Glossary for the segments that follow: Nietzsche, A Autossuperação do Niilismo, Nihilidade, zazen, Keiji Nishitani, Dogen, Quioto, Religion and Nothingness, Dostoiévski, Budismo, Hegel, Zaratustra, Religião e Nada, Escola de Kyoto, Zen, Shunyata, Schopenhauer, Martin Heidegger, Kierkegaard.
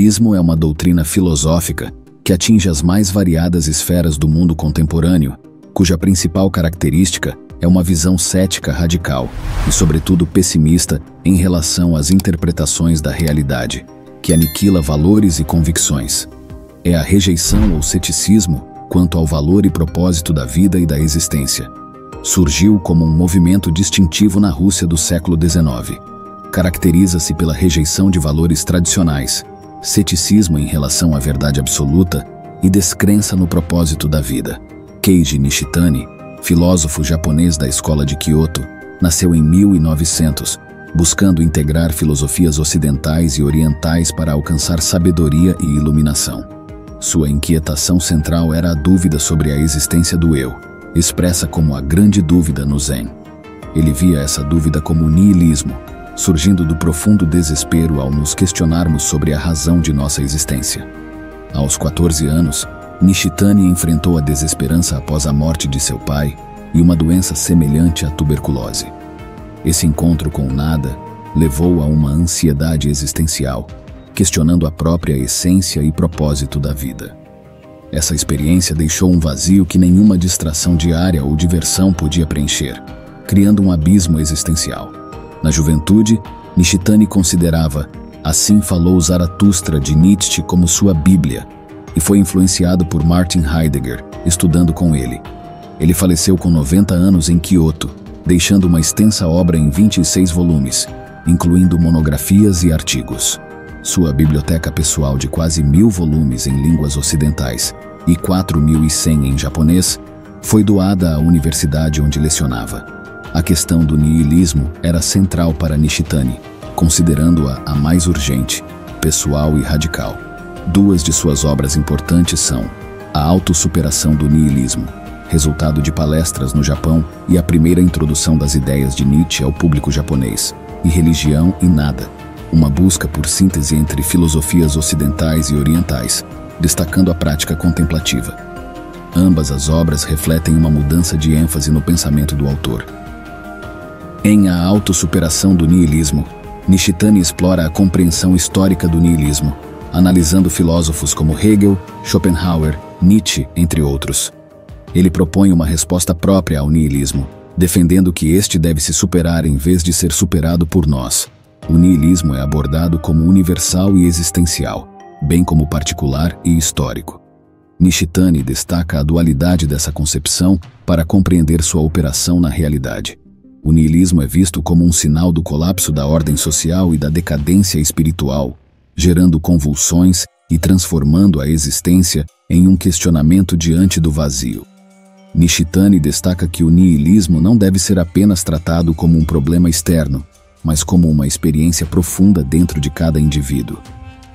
niilismo é uma doutrina filosófica que atinge as mais variadas esferas do mundo contemporâneo, cuja principal característica é uma visão cética radical e, sobretudo, pessimista em relação às interpretações da realidade, que aniquila valores e convicções. É a rejeição ou ceticismo quanto ao valor e propósito da vida e da existência. Surgiu como um movimento distintivo na Rússia do século XIX. Caracteriza-se pela rejeição de valores tradicionais, ceticismo em relação à verdade absoluta e descrença no propósito da vida. Keiji Nishitani, filósofo japonês da Escola de Kyoto, nasceu em 1900, buscando integrar filosofias ocidentais e orientais para alcançar sabedoria e iluminação. Sua inquietação central era a dúvida sobre a existência do eu, expressa como a grande dúvida no Zen. Ele via essa dúvida como niilismo, surgindo do profundo desespero ao nos questionarmos sobre a razão de nossa existência. Aos 14 anos, Nishitani enfrentou a desesperança após a morte de seu pai e uma doença semelhante à tuberculose. Esse encontro com o nada levou a uma ansiedade existencial, questionando a própria essência e propósito da vida. Essa experiência deixou um vazio que nenhuma distração diária ou diversão podia preencher, criando um abismo existencial. Na juventude, Nishitani considerava Assim Falou Zaratustra de Nietzsche como sua Bíblia e foi influenciado por Martin Heidegger, estudando com ele. Ele faleceu com 90 anos em Kyoto, deixando uma extensa obra em 26 volumes, incluindo monografias e artigos. Sua biblioteca pessoal de quase 1000 volumes em línguas ocidentais e 4100 em japonês foi doada à universidade onde lecionava. A questão do niilismo era central para Nishitani, considerando-a a mais urgente, pessoal e radical. Duas de suas obras importantes são A Autossuperação do Niilismo, resultado de palestras no Japão e a primeira introdução das ideias de Nietzsche ao público japonês, e Religião e Nada, uma busca por síntese entre filosofias ocidentais e orientais, destacando a prática contemplativa. Ambas as obras refletem uma mudança de ênfase no pensamento do autor. Em A Autossuperação do Niilismo, Nishitani explora a compreensão histórica do niilismo, analisando filósofos como Hegel, Schopenhauer, Nietzsche, entre outros. Ele propõe uma resposta própria ao niilismo, defendendo que este deve se superar em vez de ser superado por nós. O niilismo é abordado como universal e existencial, bem como particular e histórico. Nishitani destaca a dualidade dessa concepção para compreender sua operação na realidade. O niilismo é visto como um sinal do colapso da ordem social e da decadência espiritual, gerando convulsões e transformando a existência em um questionamento diante do vazio. Nishitani destaca que o niilismo não deve ser apenas tratado como um problema externo, mas como uma experiência profunda dentro de cada indivíduo.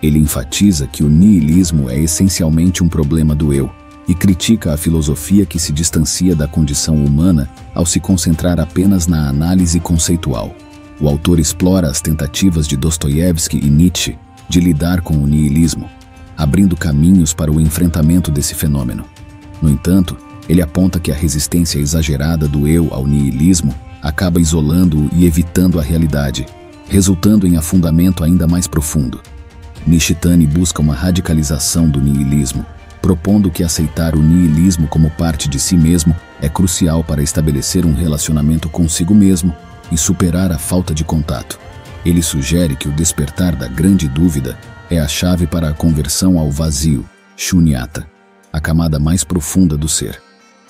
Ele enfatiza que o niilismo é essencialmente um problema do eu e critica a filosofia que se distancia da condição humana ao se concentrar apenas na análise conceitual. O autor explora as tentativas de Dostoiévski e Nietzsche de lidar com o niilismo, abrindo caminhos para o enfrentamento desse fenômeno. No entanto, ele aponta que a resistência exagerada do eu ao niilismo acaba isolando-o e evitando a realidade, resultando em afundamento ainda mais profundo. Nishitani busca uma radicalização do niilismo, propondo que aceitar o niilismo como parte de si mesmo é crucial para estabelecer um relacionamento consigo mesmo e superar a falta de contato. Ele sugere que o despertar da grande dúvida é a chave para a conversão ao vazio, Shunyata, a camada mais profunda do ser.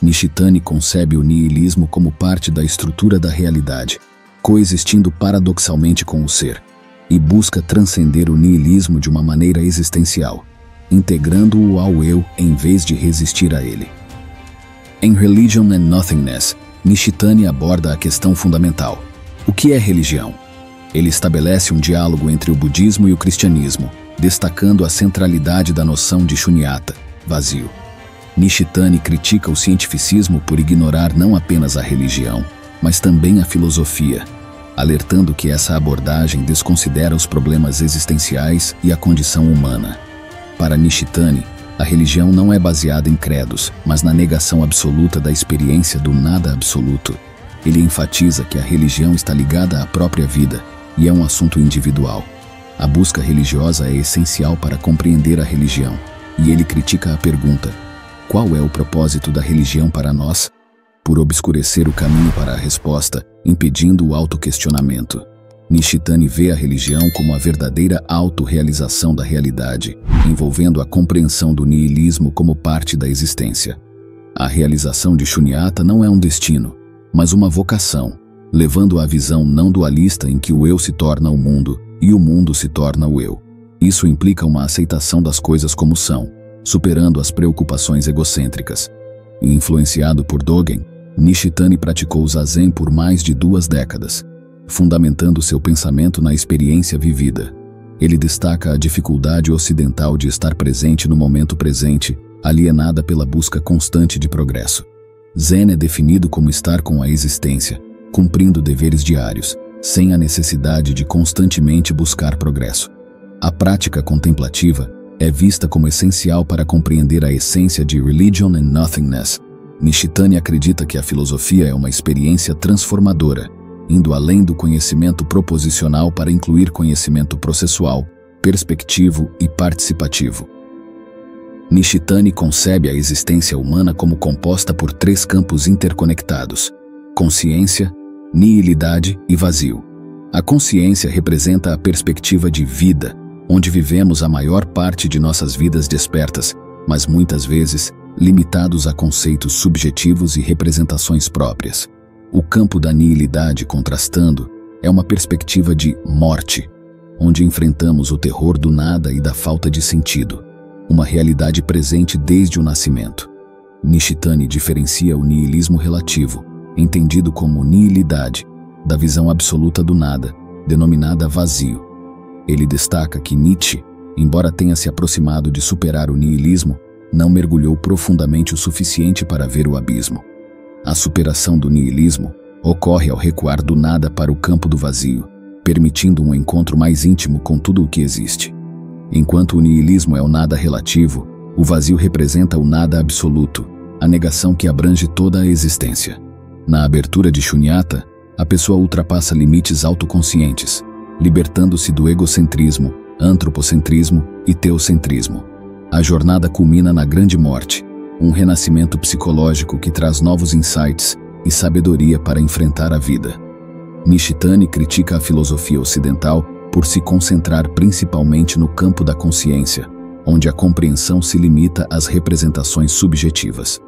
Nishitani concebe o niilismo como parte da estrutura da realidade, coexistindo paradoxalmente com o ser, e busca transcender o niilismo de uma maneira existencial, integrando-o ao eu em vez de resistir a ele. Em Religion and Nothingness, Nishitani aborda a questão fundamental: o que é religião? Ele estabelece um diálogo entre o budismo e o cristianismo, destacando a centralidade da noção de Shunyata, vazio. Nishitani critica o cientificismo por ignorar não apenas a religião, mas também a filosofia, alertando que essa abordagem desconsidera os problemas existenciais e a condição humana. Para Nishitani, a religião não é baseada em credos, mas na negação absoluta da experiência do nada absoluto. Ele enfatiza que a religião está ligada à própria vida e é um assunto individual. A busca religiosa é essencial para compreender a religião, e ele critica a pergunta: qual é o propósito da religião para nós? Por obscurecer o caminho para a resposta, impedindo o autoquestionamento. Nishitani vê a religião como a verdadeira autorrealização da realidade, envolvendo a compreensão do niilismo como parte da existência. A realização de Shunyata não é um destino, mas uma vocação, levando à visão não dualista em que o eu se torna o mundo e o mundo se torna o eu. Isso implica uma aceitação das coisas como são, superando as preocupações egocêntricas. Influenciado por Dogen, Nishitani praticou o zazen por mais de 2 décadas. Fundamentando seu pensamento na experiência vivida. Ele destaca a dificuldade ocidental de estar presente no momento presente, alienada pela busca constante de progresso. Zen é definido como estar com a existência, cumprindo deveres diários, sem a necessidade de constantemente buscar progresso. A prática contemplativa é vista como essencial para compreender a essência de Religion and Nothingness. Nishitani acredita que a filosofia é uma experiência transformadora, indo além do conhecimento proposicional para incluir conhecimento processual, perspectivo e participativo. Nishitani concebe a existência humana como composta por 3 campos interconectados: consciência, nihilidade e vazio. A consciência representa a perspectiva de vida, onde vivemos a maior parte de nossas vidas despertas, mas muitas vezes limitados a conceitos subjetivos e representações próprias. O campo da nihilidade, contrastando, é uma perspectiva de morte, onde enfrentamos o terror do nada e da falta de sentido, uma realidade presente desde o nascimento. Nishitani diferencia o niilismo relativo, entendido como nihilidade, da visão absoluta do nada, denominada vazio. Ele destaca que Nietzsche, embora tenha se aproximado de superar o niilismo, não mergulhou profundamente o suficiente para ver o abismo. A superação do niilismo ocorre ao recuar do nada para o campo do vazio, permitindo um encontro mais íntimo com tudo o que existe. Enquanto o niilismo é o nada relativo, o vazio representa o nada absoluto, a negação que abrange toda a existência. Na abertura de Shunyata, a pessoa ultrapassa limites autoconscientes, libertando-se do egocentrismo, antropocentrismo e teocentrismo. A jornada culmina na grande morte, um renascimento psicológico que traz novos insights e sabedoria para enfrentar a vida. Nishitani critica a filosofia ocidental por se concentrar principalmente no campo da consciência, onde a compreensão se limita às representações subjetivas.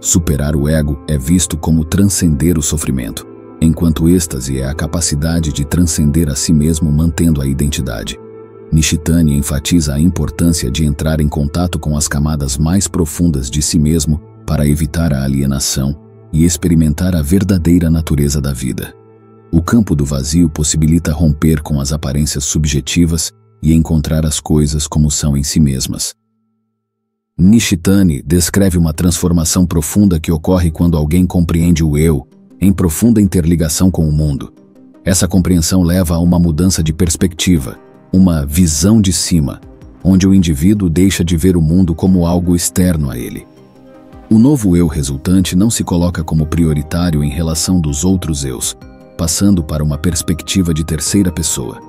Superar o ego é visto como transcender o sofrimento, enquanto êxtase é a capacidade de transcender a si mesmo mantendo a identidade. Nishitani enfatiza a importância de entrar em contato com as camadas mais profundas de si mesmo para evitar a alienação e experimentar a verdadeira natureza da vida. O campo do vazio possibilita romper com as aparências subjetivas e encontrar as coisas como são em si mesmas. Nishitani descreve uma transformação profunda que ocorre quando alguém compreende o eu, em profunda interligação com o mundo. Essa compreensão leva a uma mudança de perspectiva, uma visão de cima, onde o indivíduo deixa de ver o mundo como algo externo a ele. O novo eu resultante não se coloca como prioritário em relação dos outros eus, passando para uma perspectiva de terceira pessoa.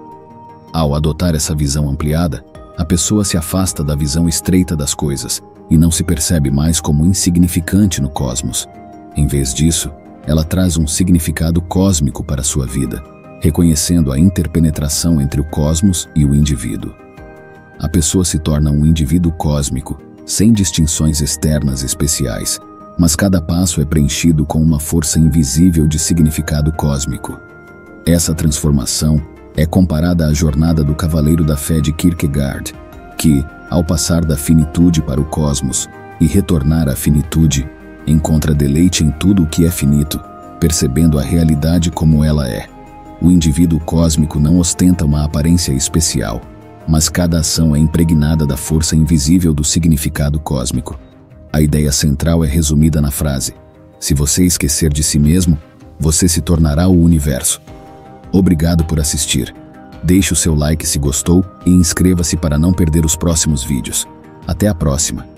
Ao adotar essa visão ampliada, a pessoa se afasta da visão estreita das coisas e não se percebe mais como insignificante no cosmos. Em vez disso, ela traz um significado cósmico para sua vida, reconhecendo a interpenetração entre o cosmos e o indivíduo. A pessoa se torna um indivíduo cósmico, sem distinções externas especiais, mas cada passo é preenchido com uma força invisível de significado cósmico. Essa transformação é comparada à jornada do cavaleiro da fé de Kierkegaard, que, ao passar da finitude para o cosmos e retornar à finitude, encontra deleite em tudo o que é finito, percebendo a realidade como ela é. O indivíduo cósmico não ostenta uma aparência especial, mas cada ação é impregnada da força invisível do significado cósmico. A ideia central é resumida na frase: se você esquecer de si mesmo, você se tornará o universo. Obrigado por assistir. Deixe o seu like se gostou e inscreva-se para não perder os próximos vídeos. Até a próxima!